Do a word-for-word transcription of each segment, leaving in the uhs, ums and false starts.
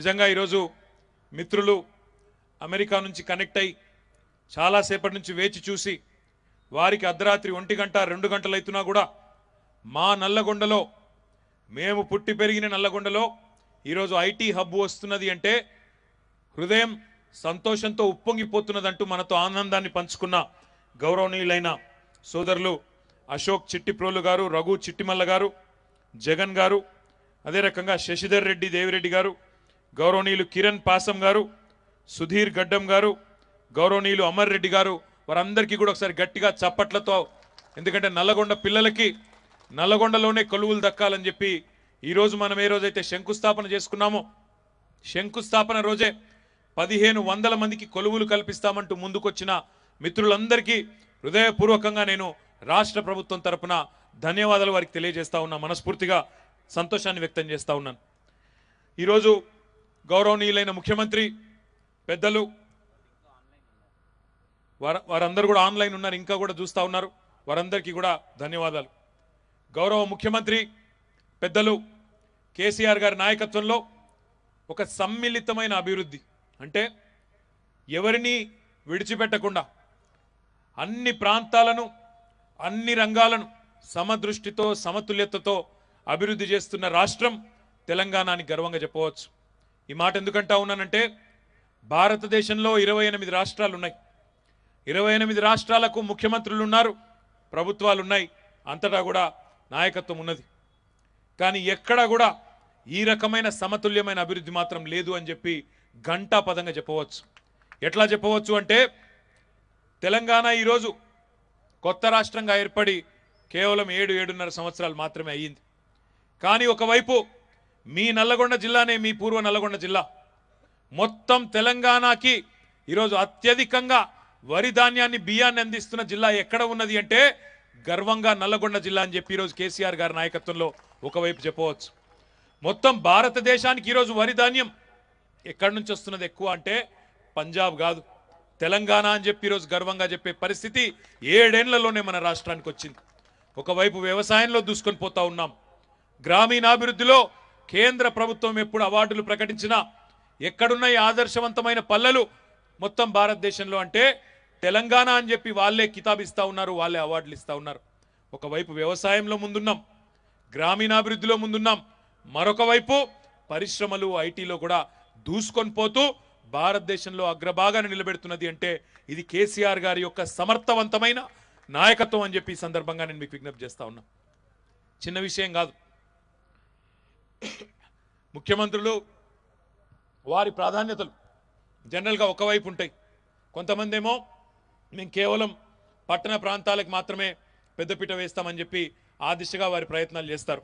నిజంగా ఈ రోజు మిత్రులు అమెరికా నుంచి కనెక్ట్ అయ్యి చాలా సేపటి నుంచి వేచి చూసి వారికి అర్ధరాత్రి ఒంటి గంట రెండు గంటలు అయితున్నా కూడా మా నల్లగొండలో మేము పుట్టి పెరిగిన నల్లగొండలో ఈ రోజు ఐటీ హబ్ వస్తున్నది అంటే హృదయం సంతోషంతో ఉప్పొంగిపోతున్నదంటూ మనతో ఆనందాన్ని పంచుకున్న గౌరవనీయులైన సోదరులు అశోక్ చిట్టిప్రోలు గారు, రఘు చిట్టిమల్ల గారు, జగన్ గారు, అదే రకంగా శశిధర్ రెడ్డి దేవిరెడ్డి గారు, గౌరవనీయులు కిరణ్ పాసం గారు, సుధీర్ గడ్డం గారు, గౌరవనీయులు అమర్ రెడ్డి గారు, వారందరికీ కూడా ఒకసారి గట్టిగా చప్పట్లతో, ఎందుకంటే నల్లగొండ పిల్లలకి నల్లగొండలోనే కొలువులు దక్కాలని చెప్పి ఈరోజు మనం ఏ రోజైతే శంకుస్థాపన చేసుకున్నామో శంకుస్థాపన రోజే పదిహేను వందల మందికి కొలువులు కల్పిస్తామంటూ ముందుకొచ్చిన మిత్రులందరికీ హృదయపూర్వకంగా నేను రాష్ట్ర ప్రభుత్వం తరఫున ధన్యవాదాలు వారికి తెలియజేస్తా ఉన్నా, మనస్ఫూర్తిగా సంతోషాన్ని వ్యక్తం చేస్తూ ఉన్నాను. ఈరోజు గౌరవనీయులైన ముఖ్యమంత్రి పెద్దలు వారు వారందరూ కూడా ఆన్లైన్ ఉన్నారు, ఇంకా కూడా చూస్తూ ఉన్నారు, వారందరికీ కూడా ధన్యవాదాలు. గౌరవ ముఖ్యమంత్రి పెద్దలు కేసీఆర్ గారి నాయకత్వంలో ఒక సమ్మిళితమైన అభివృద్ధి అంటే ఎవరిని విడిచిపెట్టకుండా అన్ని ప్రాంతాలను అన్ని రంగాలను సమదృష్టితో సమతుల్యతతో అభివృద్ధి చేస్తున్న రాష్ట్రం తెలంగాణ అని గర్వంగా చెప్పవచ్చు. ఈ మాట ఎందుకంటా ఉన్నానంటే భారతదేశంలో ఇరవై ఎనిమిది రాష్ట్రాలు ఉన్నాయి, ఇరవై ఎనిమిది రాష్ట్రాలకు ముఖ్యమంత్రులు ఉన్నారు, ప్రభుత్వాలు ఉన్నాయి, అంతటా కూడా నాయకత్వం ఉన్నది. కానీ ఎక్కడా కూడా ఈ రకమైన సమతుల్యమైన అభివృద్ధి మాత్రం లేదు అని చెప్పి గంటా పదంగా చెప్పవచ్చు. ఎట్లా చెప్పవచ్చు అంటే తెలంగాణ ఈరోజు కొత్త రాష్ట్రంగా ఏర్పడి కేవలం ఏడు ఏడున్నర సంవత్సరాలు మాత్రమే అయ్యింది. కానీ ఒకవైపు మీ నల్లగొండ జిల్లానే, మీ పూర్వ నల్లగొండ జిల్లా మొత్తం తెలంగాణకి ఈరోజు అత్యధికంగా వరి ధాన్యాన్ని బియ్యాన్ని అందిస్తున్న జిల్లా ఎక్కడ ఉన్నది అంటే గర్వంగా నల్లగొండ జిల్లా అని చెప్పి ఈరోజు కేసీఆర్ గారి నాయకత్వంలో ఒకవైపు చెప్పవచ్చు. మొత్తం భారతదేశానికి ఈరోజు వరి ధాన్యం ఎక్కడి నుంచి వస్తున్నది ఎక్కువ అంటే పంజాబ్ కాదు, తెలంగాణ అని చెప్పి ఈరోజు గర్వంగా చెప్పే పరిస్థితి ఏడేళ్లలోనే మన రాష్ట్రానికి వచ్చింది. ఒకవైపు వ్యవసాయంలో దూసుకొని పోతా ఉన్నాం, గ్రామీణాభివృద్ధిలో కేంద్ర ప్రభుత్వం ఎప్పుడు అవార్డులు ప్రకటించినా ఎక్కడున్న ఈ ఆదర్శవంతమైన పల్లెలు మొత్తం భారతదేశంలో అంటే తెలంగాణ అని చెప్పి వాళ్ళే కితాబిస్తూ ఉన్నారు, వాళ్ళే అవార్డులు ఇస్తూ ఉన్నారు. ఒకవైపు వ్యవసాయంలో ముందున్నాం, గ్రామీణాభివృద్ధిలో ముందున్నాం, మరొక వైపు పరిశ్రమలు ఐటీలో కూడా దూసుకొని పోతూ భారతదేశంలో అగ్రభాగాన్ని నిలబెడుతున్నది అంటే ఇది కేసీఆర్ గారి యొక్క సమర్థవంతమైన నాయకత్వం అని చెప్పి ఈ సందర్భంగా నేను మీకు విజ్ఞప్తి చేస్తా ఉన్నా. చిన్న విషయం కాదు, ముఖ్యమంత్రులు వారి ప్రాధాన్యతలు జనరల్గా ఒకవైపు ఉంటాయి. కొంతమంది ఏమో మేము కేవలం పట్టణ ప్రాంతాలకు మాత్రమే పెద్దపీట వేస్తామని చెప్పి ఆ దిశగా వారి ప్రయత్నాలు చేస్తారు.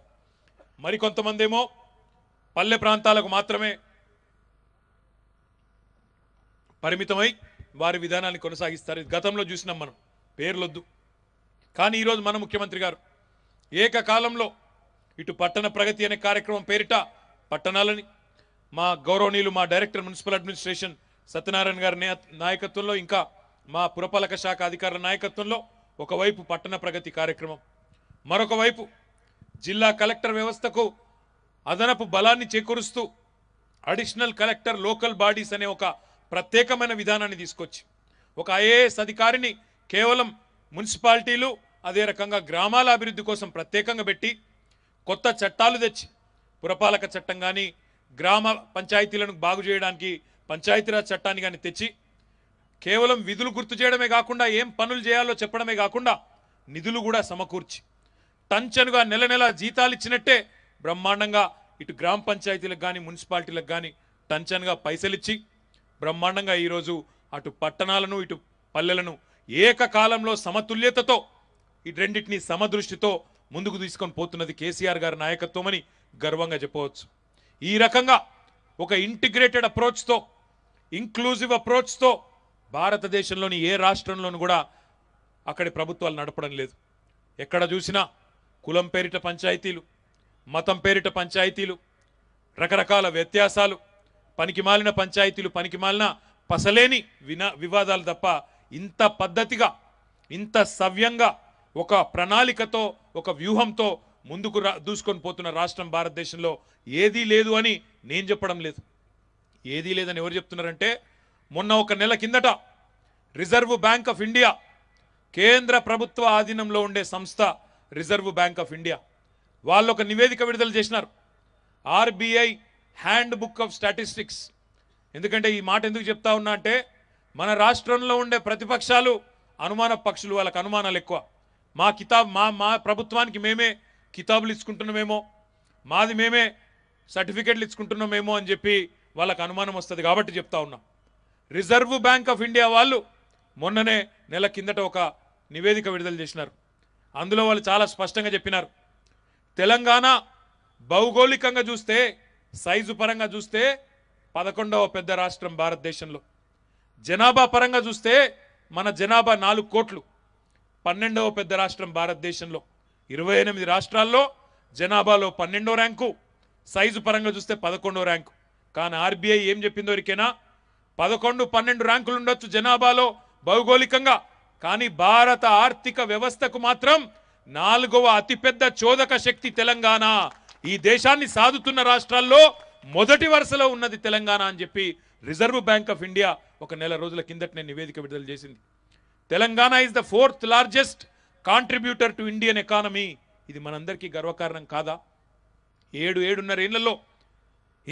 మరికొంతమంది ఏమో పల్లె ప్రాంతాలకు మాత్రమే పరిమితమై వారి విధానాన్ని కొనసాగిస్తారు. గతంలో చూసినాం మనం, పేర్లొద్దు. కానీ ఈరోజు మన ముఖ్యమంత్రి గారు ఏకకాలంలో ఇటు పట్టణ ప్రగతి అనే కార్యక్రమం పేరిట పట్టణాలని, మా గౌరవనీయులు మా డైరెక్టర్ మున్సిపల్ అడ్మినిస్ట్రేషన్ సత్యనారాయణ గారి నాయకత్వంలో, ఇంకా మా పురపాలక శాఖ అధికారుల నాయకత్వంలో ఒకవైపు పట్టణ ప్రగతి కార్యక్రమం, మరొక వైపు జిల్లా కలెక్టర్ వ్యవస్థకు అదనపు బలాన్ని చేకూరుస్తూ అడిషనల్ కలెక్టర్ లోకల్ బాడీస్ అనే ఒక ప్రత్యేకమైన విధానాన్ని తీసుకొచ్చి ఒక ఐఏఎస్ అధికారిని కేవలం మున్సిపాలిటీలు అదే రకంగా గ్రామాల అభివృద్ధి కోసం ప్రత్యేకంగా పెట్టి కొత్త చట్టాలు తెచ్చి పురపాలక చట్టం కానీ గ్రామ పంచాయతీలను బాగు చేయడానికి పంచాయతీరాజ్ చట్టాన్ని కానీ తెచ్చి కేవలం విధులు గుర్తు చేయడమే కాకుండా ఏం పనులు చేయాలో చెప్పడమే కాకుండా నిధులు కూడా సమకూర్చి టంచనుగా నెల నెల జీతాలు ఇచ్చినట్టే బ్రహ్మాండంగా ఇటు గ్రామ పంచాయతీలకు కానీ మున్సిపాలిటీలకు కానీ టంచన్గా పైసలు ఇచ్చి బ్రహ్మాండంగా ఈరోజు అటు పట్టణాలను ఇటు పల్లెలను ఏకకాలంలో సమతుల్యతతో ఈ రెండింటినీ సమదృష్టితో ముందుకు తీసుకొని పోతున్నది కేసీఆర్ గారి నాయకత్వం అని గర్వంగా చెప్పవచ్చు. ఈ రకంగా ఒక ఇంటిగ్రేటెడ్ అప్రోచ్తో ఇంక్లూజివ్ అప్రోచ్తో భారతదేశంలోని ఏ రాష్ట్రంలోనూ కూడా అక్కడి ప్రభుత్వాలు నడపడం లేదు. ఎక్కడ చూసినా కులం పేరిట పంచాయతీలు, మతం పేరిట పంచాయతీలు, రకరకాల వ్యత్యాసాలు, పనికిమాలిన పంచాయతీలు, పనికిమాలిన పసలేని వినా వివాదాలు తప్ప ఇంత పద్ధతిగా ఇంత సవ్యంగా ఒక ప్రణాళికతో ఒక వ్యూహంతో ముందుకు రా దూసుకొని పోతున్న రాష్ట్రం భారతదేశంలో ఏదీ లేదు అని నేను చెప్పడం లేదు. ఏదీ లేదని ఎవరు చెప్తున్నారంటే మొన్న ఒక నెల కిందట రిజర్వ్ బ్యాంక్ ఆఫ్ ఇండియా కేంద్ర ప్రభుత్వ ఆధీనంలో ఉండే సంస్థ రిజర్వ్ బ్యాంక్ ఆఫ్ ఇండియా వాళ్ళు ఒక నివేదిక విడుదల చేశారు RBI handbook of statistics ఎందుకంటే ఈ మాట ఎందుకు చెప్తా ఉన్నా అంటే మన రాష్ట్రంలో ఉండే ప్రతిపక్షాలు అనుమాన పక్షులు వాళ్ళకి అనుమానాలు ఎక్కువ మా కితాబ్ మా మా ప్రభుత్వానికి మేమే కితాబులు ఇచ్చుకుంటున్నామేమో మాది మేమే సర్టిఫికెట్లు ఇచ్చుకుంటున్నామేమో అని చెప్పి వాళ్ళకి అనుమానం వస్తుంది కాబట్టి చెప్తా ఉన్నా రిజర్వ్ బ్యాంక్ ఆఫ్ ఇండియా వాళ్ళు మొన్ననే నెల కిందట ఒక నివేదిక విడుదల చేశారు అందులో వాళ్ళు చాలా స్పష్టంగా చెప్పినారు తెలంగాణ భౌగోళికంగా చూస్తే సైజు పరంగా చూస్తే పదకొండవ పెద్ద రాష్ట్రం భారతదేశంలో జనాభా పరంగా చూస్తే మన జనాభా నాలుగు కోట్లు పన్నెండవ పెద్ద రాష్ట్రం భారతదేశంలో ఇరవై ఎనిమిది రాష్ట్రాల్లో జనాభాలో పన్నెండో ర్యాంకు సైజు పరంగా చూస్తే పదకొండో ర్యాంకు కానీ ఆర్బీఐ ఏం చెప్పిందో ఇరికేనా పదకొండు పన్నెండు ర్యాంకులు ఉండొచ్చు జనాభాలో భౌగోళికంగా కానీ భారత ఆర్థిక వ్యవస్థకు మాత్రం నాలుగవ అతిపెద్ద చోదక శక్తి తెలంగాణ ఈ దేశాన్ని సాధుతున్న రాష్ట్రాల్లో మొదటి వరుసలో ఉన్నది తెలంగాణ అని చెప్పి రిజర్వ్ బ్యాంక్ ఆఫ్ ఇండియా ఒక నెల రోజుల కిందటనే నివేదిక విడుదల చేసింది Telangana is the fourth largest contributor to Indian economy ఇది మనందరికీ గర్వకారణం కాదా ఏడు ఏడున్నర ఏళ్లలో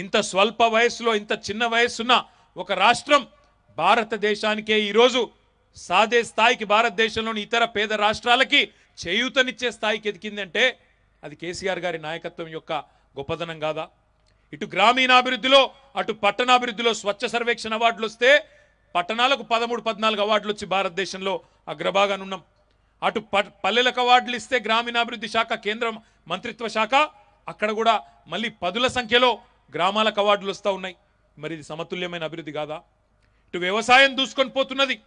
ఇంత స్వల్ప వయసులో ఇంత చిన్న వయసున్న ఒక రాష్ట్రం భారతదేశానికే ఈరోజు సాధే స్థాయికి భారతదేశంలోని ఇతర పేద రాష్ట్రాలకి చేయూతనిచ్చే స్థాయికి ఎదిగిందంటే అది కేసీఆర్ గారి నాయకత్వం యొక్క గొప్పదనం కాదా ఇటు గ్రామీణాభివృద్ధిలో అటు పట్టణాభివృద్ధిలో స్వచ్ఛ సర్వేక్షణ అవార్డులు వస్తే పట్టణాలకు పదమూడు పద్నాలుగు అవార్డులు వచ్చి భారతదేశంలో అగ్రభాగానున్నాం అటు పల్లెలకు అవార్డులు ఇస్తే గ్రామీణాభివృద్ధి శాఖ కేంద్ర మంత్రిత్వ శాఖ అక్కడ కూడా మళ్ళీ పదుల సంఖ్యలో గ్రామాలకు అవార్డులు వస్తూ ఉన్నాయి మరి ఇది సమతుల్యమైన అభివృద్ధి కాదా ఇటు వ్యవసాయం దూసుకొని పోతున్నది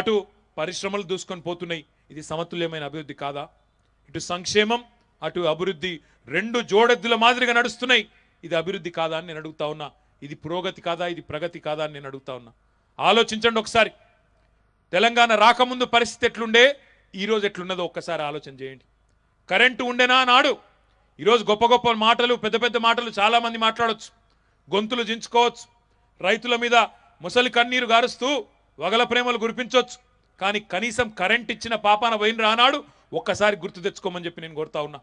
అటు పరిశ్రమలు దూసుకొని పోతున్నాయి ఇది సమతుల్యమైన అభివృద్ధి కాదా ఇటు సంక్షేమం అటు అభివృద్ధి రెండు జోడెద్దుల మాదిరిగా నడుస్తున్నాయి ఇది అభివృద్ధి కాదా అని నేను అడుగుతా ఉన్నా ఇది పురోగతి కాదా ఇది ప్రగతి కాదా అని నేను అడుగుతా ఉన్నా ఆలోచించండి ఒకసారి తెలంగాణ రాకముందు పరిస్థితి ఎట్లుండే ఈరోజు ఎట్లున్నదో ఒక్కసారి ఆలోచన చేయండి కరెంటు ఉండేనా నాడు ఈరోజు గొప్ప గొప్ప మాటలు పెద్ద పెద్ద మాటలు చాలామంది మాట్లాడవచ్చు గొంతులు జించుకోవచ్చు రైతుల మీద ముసలి కన్నీరు గారుస్తూ వగల ప్రేమలు గురిపించవచ్చు కానీ కనీసం కరెంట్ ఇచ్చిన పాపాన పోయిన రానాడు ఒక్కసారి గుర్తు తెచ్చుకోమని చెప్పి నేను కోరుతా ఉన్నా